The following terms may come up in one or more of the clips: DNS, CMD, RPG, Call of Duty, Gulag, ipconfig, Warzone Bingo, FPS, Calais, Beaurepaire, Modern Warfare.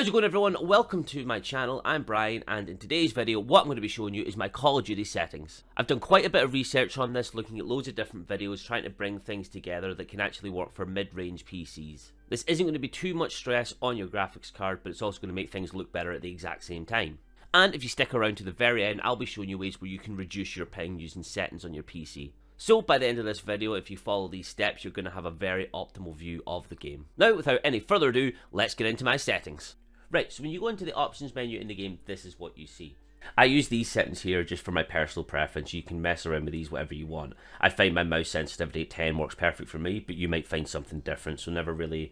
How's it going, everyone? Welcome to my channel. I'm Brian, and in today's video what I'm going to be showing you is my Call of Duty settings. I've done quite a bit of research on this, looking at loads of different videos, trying to bring things together that can actually work for mid-range PCs. This isn't going to be too much stress on your graphics card, but it's also going to make things look better at the exact same time. And if you stick around to the very end, I'll be showing you ways where you can reduce your ping using settings on your PC. So by the end of this video, if you follow these steps, you're going to have a very optimal view of the game. Now, without any further ado, let's get into my settings. Right, so when you go into the options menu in the game, this is what you see. I use these settings here just for my personal preference. You can mess around with these whatever you want. I find my mouse sensitivity at 10 works perfect for me, but you might find something different, so never really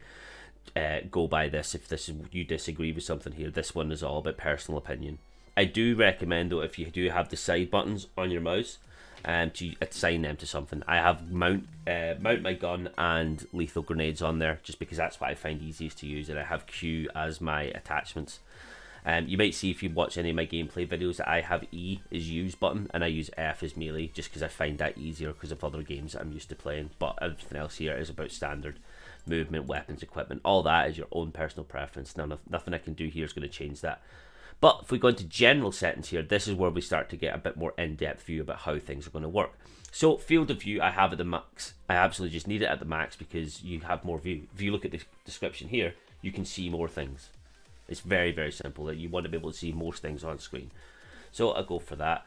go by this. If this is, you disagree with something here, this one is all about personal opinion. I do recommend, though, if you do have the side buttons on your mouse, to assign them to something. I have mount my gun and lethal grenades on there just because that's what I find easiest to use, and I have Q as my attachments. You might see if you watch any of my gameplay videos that I have E as use button and I use F as melee just because I find that easier because of other games that I'm used to playing. But everything else here is about standard movement, weapons, equipment. All that is your own personal preference. Nothing I can do here is going to change that. But if we go into general settings here, this is where we start to get a bit more in-depth view about how things are going to work. So field of view I have at the max. I absolutely just need it at the max because you have more view. If you look at the description here, you can see more things. It's very, very simple that you want to be able to see most things on screen. So I'll go for that.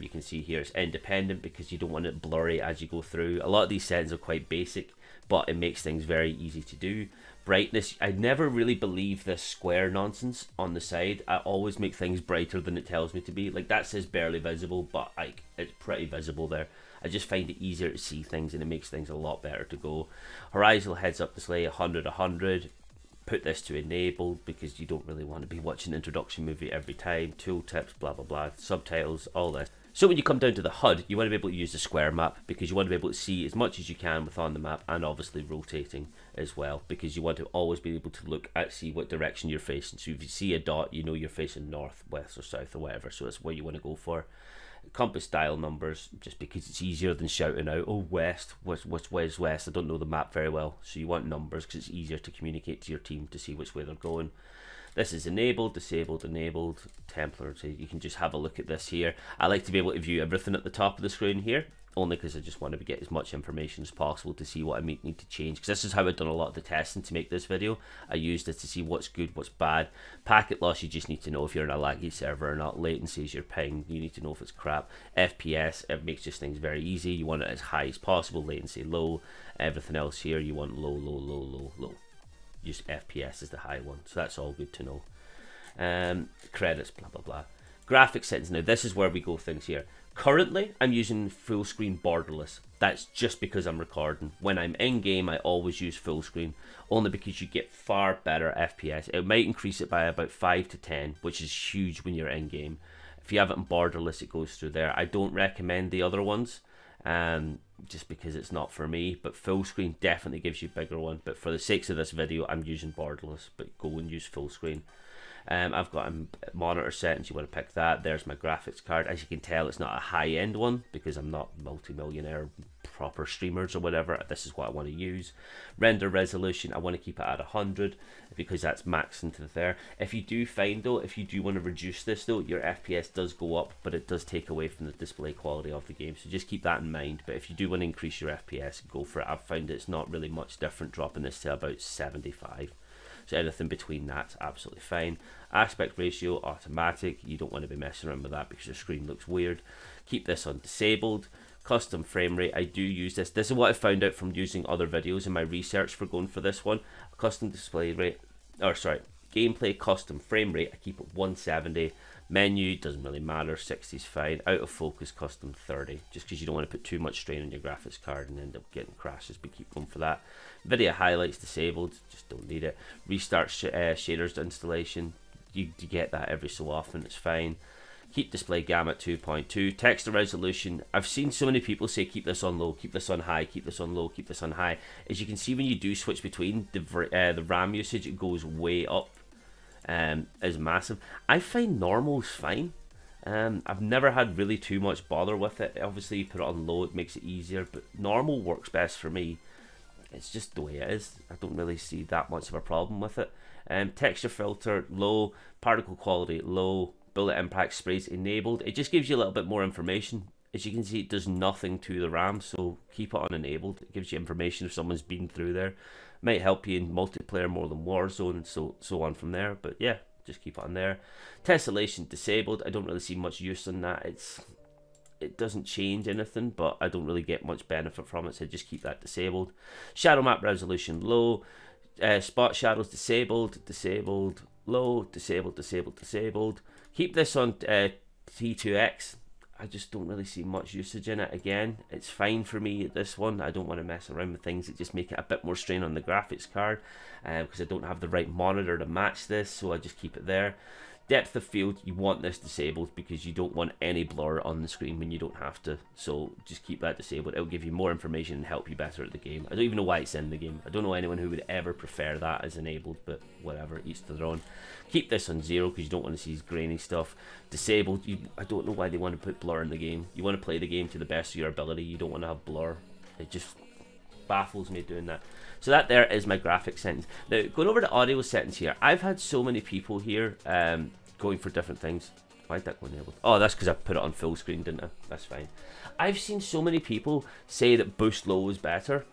You can see here it's independent because you don't want it blurry as you go through. A lot of these settings are quite basic, but it makes things very easy to do. Brightness, I never really believe this square nonsense on the side. I always make things brighter than it tells me to be. Like that says barely visible, but like it's pretty visible there. I just find it easier to see things and it makes things a lot better to go. Horizontal heads up display, 100/100. Put this to enabled because you don't really want to be watching an introduction movie every time. Tooltips, blah, blah, blah, subtitles, all this. So when you come down to the HUD, you want to be able to use the square map because you want to be able to see as much as you can within the map, and obviously rotating as well because you want to always be able to look at, see what direction you're facing. So if you see a dot, you know you're facing north, west or south or whatever. So that's what you want to go for. Compass dial numbers just because it's easier than shouting out, oh, west, which way is west? I don't know the map very well. So you want numbers because it's easier to communicate to your team to see which way they're going. This is enabled, disabled, enabled, Templar. So you can just have a look at this here. I like to be able to view everything at the top of the screen here, only because I just want to get as much information as possible to see what I need to change, because this is how I've done a lot of the testing to make this video. I used it to see what's good, what's bad. Packet loss, you just need to know if you're in a laggy server or not. Latency is your ping, you need to know if it's crap. FPS, it makes just things very easy. You want it as high as possible, latency low. Everything else here, you want low, low, low, low, low. Just FPS is the high one, so that's all good to know. Credits, blah, blah, blah. Graphic settings, now this is where we go things here. Currently, I'm using full screen borderless. That's just because I'm recording. When I'm in game, I always use full screen, only because you get far better FPS. It might increase it by about 5 to 10, which is huge when you're in game. If you have it in borderless, it goes through there. I don't recommend the other ones, just because it's not for me, but full screen definitely gives you a bigger one. But for the sakes of this video, I'm using borderless, but go and use full screen. I've got monitor settings, you want to pick that. There's my graphics card. As you can tell, it's not a high-end one because I'm not multi-millionaire proper streamers or whatever. This is what I want to use. Render resolution, I want to keep it at 100 because that's maxing to there. If you do find, though, if you do want to reduce this, though, your FPS does go up, but it does take away from the display quality of the game, so just keep that in mind. But if you do want to increase your FPS, go for it. I've found it's not really much different dropping this to about 75. So anything between that's absolutely fine. Aspect ratio, automatic. You don't want to be messing around with that because your screen looks weird. Keep this on disabled. Custom frame rate, I do use this. This is what I found out from using other videos in my research for going for this one. Custom display rate, or sorry, gameplay custom frame rate, I keep it 170. Menu, doesn't really matter, 60 is fine. Out of focus, custom 30, just because you don't want to put too much strain on your graphics card and end up getting crashes, but keep going for that. Video highlights disabled, just don't need it. Restart shaders installation, you get that every so often, it's fine. Keep display gamma 2.2. Text to resolution, I've seen so many people say keep this on low, keep this on high, keep this on low, keep this on high. As you can see, when you do switch between the RAM usage, it goes way up. Is massive. I find normal's fine. I've never had really too much bother with it. Obviously you put it on low, it makes it easier, but normal works best for me. it's just the way it is. I don't really see that much of a problem with it. Texture filter low, particle quality low, bullet impact sprays enabled. It just gives you a little bit more information. As you can see, it does nothing to the RAM, so keep it on enabled. It gives you information if someone's been through there. Might help you in multiplayer more than Warzone and so on from there, but yeah, just keep it on there. Tessellation disabled. I don't really see much use in that. It doesn't change anything, but I don't really get much benefit from it, so just keep that disabled. Shadow map resolution low, spot shadows disabled, disabled, low, disabled, disabled, disabled. Keep this on T2X. I just don't really see much usage in it. Again, it's fine for me at this one. I don't want to mess around with things that just make it a bit more strain on the graphics card, because I don't have the right monitor to match this, so I just keep it there. Depth of field, you want this disabled because you don't want any blur on the screen when you don't have to, so just keep that disabled. It'll give you more information and help you better at the game. I don't even know why it's in the game. I don't know anyone who would ever prefer that as enabled, but whatever, each to their own. Keep this on 0 because you don't want to see grainy stuff. Disabled, I don't know why they want to put blur in the game. You want to play the game to the best of your ability. You don't want to have blur. It just baffles me doing that. So that there is my graphics settings. Now going over to audio settings here, I've had so many people here going for different things. Why did that go enabled? Oh, that's because I put it on full screen, didn't I? That's fine. I've seen so many people say that boost low is better.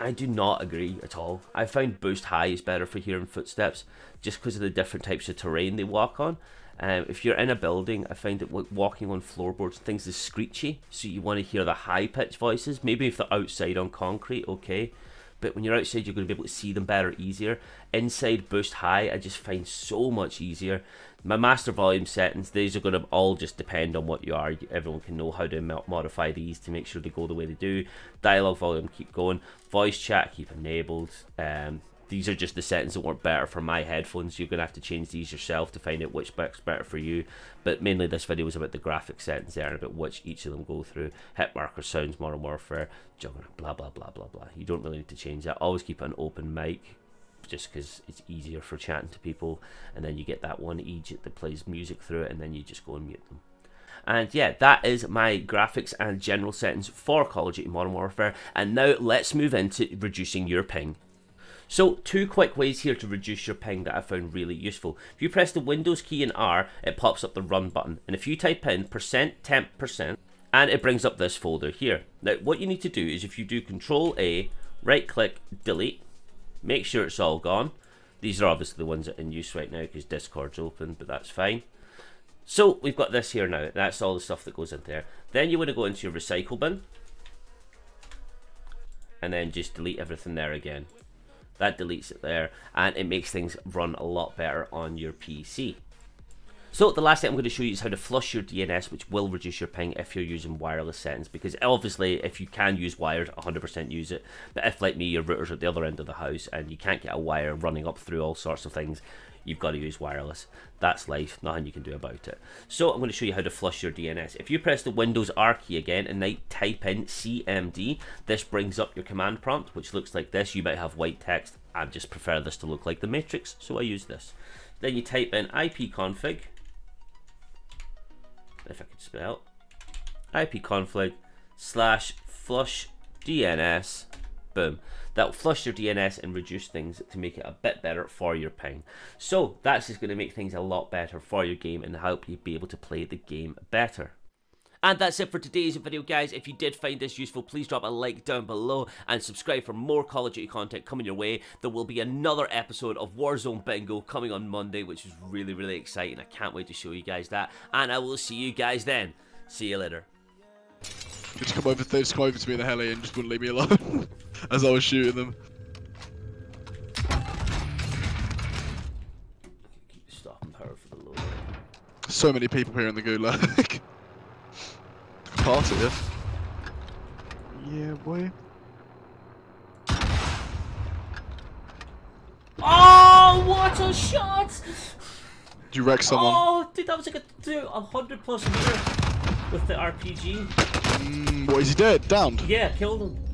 I do not agree at all. I find boost high is better for hearing footsteps just because of the different types of terrain they walk on. If you're in a building, I find that walking on floorboards, things are screechy, so you want to hear the high-pitched voices. Maybe if they're outside on concrete, okay, but when you're outside, you're going to be able to see them better, easier. Inside boost high, I just find so much easier. My master volume settings, these are going to all just depend on what you are. Everyone can know how to modify these to make sure they go the way they do. Dialogue volume, keep going. Voice chat, keep enabled. These are just the settings that work better for my headphones. You're going to have to change these yourself to find out which works better for you. But mainly this video was about the graphic settings there and about which each of them go through. Hit marker, sounds, Modern Warfare, Juggernaut, blah, blah, blah, blah, blah. You don't really need to change that. Always keep an open mic just because it's easier for chatting to people. And then you get that one EJ that plays music through it, and then you just go and mute them. And yeah, that is my graphics and general settings for Call of Duty Modern Warfare. And now let's move into reducing your ping. So, two quick ways here to reduce your ping that I found really useful. If you press the Windows key and R, it pops up the run button. And if you type in %temp%, and it brings up this folder here. Now, what you need to do is if you do Control A, right click, delete, make sure it's all gone. These are obviously the ones that are in use right now because Discord's open, but that's fine. So, we've got this here now. That's all the stuff that goes in there. Then you want to go into your recycle bin, and then just delete everything there again. That deletes it there, and it makes things run a lot better on your PC. So the last thing I'm going to show you is how to flush your DNS, which will reduce your ping if you're using wireless settings, because obviously if you can use wired, 100% use it. But if, like me, your router's at the other end of the house and you can't get a wire running up through all sorts of things, you've got to use wireless. That's life, nothing you can do about it. So I'm going to show you how to flush your DNS. If you press the Windows R key again and now type in CMD, this brings up your command prompt, which looks like this. You might have white text. I just prefer this to look like the Matrix, so I use this. Then you type in ipconfig, if I could spell, ipconfig /flush DNS. Boom. That will flush your DNS and reduce things to make it a bit better for your ping. So that's just going to make things a lot better for your game and help you be able to play the game better. And that's it for today's video, guys. If you did find this useful, please drop a like down below and subscribe for more Call of Duty content coming your way. There will be another episode of Warzone Bingo coming on Monday, which is really, really exciting. I can't wait to show you guys that. And I will see you guys then. See you later. Just come over to me in the heli and just wouldn't leave me alone as I was shooting them. Keep the stopping power for the Lord. So many people here in the Gulag. Party, yeah, boy. Oh, what a shot! Did you wreck someone? Oh, dude, that was like a 100+ meter with the RPG. What, is he dead? Downed? Yeah, killed him.